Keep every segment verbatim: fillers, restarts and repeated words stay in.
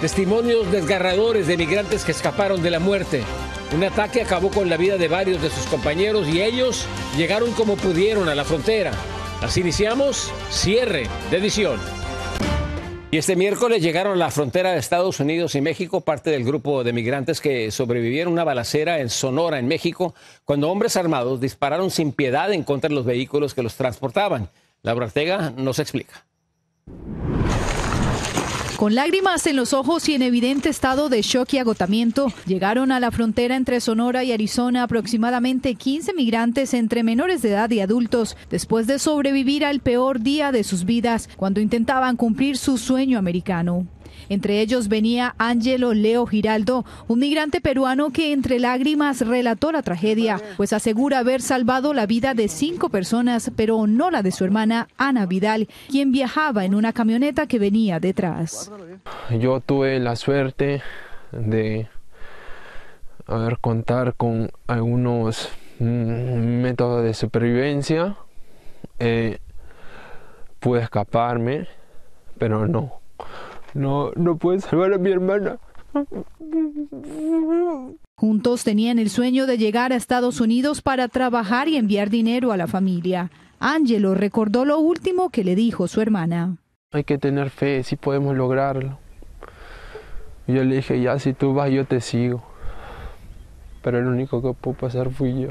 Testimonios desgarradores de migrantes que escaparon de la muerte. Un ataque acabó con la vida de varios de sus compañeros y ellos llegaron como pudieron a la frontera. Así iniciamos Cierre de Edición. Y este miércoles llegaron a la frontera de Estados Unidos y México parte del grupo de migrantes que sobrevivieron a una balacera en Sonora, en México, cuando hombres armados dispararon sin piedad en contra de los vehículos que los transportaban. Laura Ortega nos explica. Con lágrimas en los ojos y en evidente estado de shock y agotamiento, llegaron a la frontera entre Sonora y Arizona aproximadamente quince migrantes entre menores de edad y adultos, después de sobrevivir al peor día de sus vidas, cuando intentaban cumplir su sueño americano. Entre ellos venía Angelo Leo Giraldo, un migrante peruano que entre lágrimas relató la tragedia, pues asegura haber salvado la vida de cinco personas, pero no la de su hermana Ana Vidal, quien viajaba en una camioneta que venía detrás. Yo tuve la suerte de haber contado con algunos métodos de supervivencia. Eh, pude escaparme, pero no. No, no puede salvar a mi hermana. Juntos tenían el sueño de llegar a Estados Unidos para trabajar y enviar dinero a la familia. Angelo recordó lo último que le dijo su hermana. Hay que tener fe, sí podemos lograrlo. Yo le dije, ya si tú vas yo te sigo. Pero el único que pudo pasar fui yo.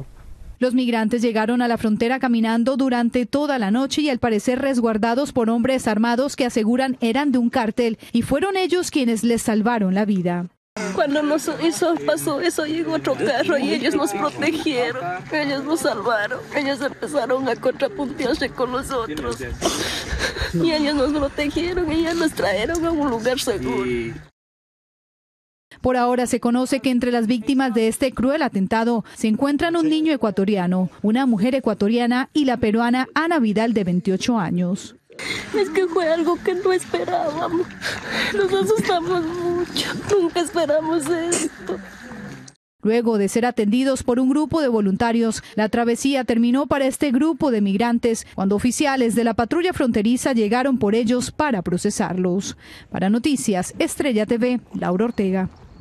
Los migrantes llegaron a la frontera caminando durante toda la noche y al parecer resguardados por hombres armados que aseguran eran de un cártel, y fueron ellos quienes les salvaron la vida. Cuando nos hizo, pasó eso, llegó otro carro y ellos nos protegieron, ellos nos salvaron, ellos empezaron a contrapuntearse con nosotros y ellos nos protegieron y ya nos trajeron a un lugar seguro. Por ahora se conoce que entre las víctimas de este cruel atentado se encuentran un niño ecuatoriano, una mujer ecuatoriana y la peruana Ana Vidal de veintiocho años. Es que fue algo que no esperábamos, nos asustamos mucho, nunca esperamos esto. Luego de ser atendidos por un grupo de voluntarios, la travesía terminó para este grupo de migrantes cuando oficiales de la patrulla fronteriza llegaron por ellos para procesarlos. Para Noticias Estrella T V, Laura Ortega.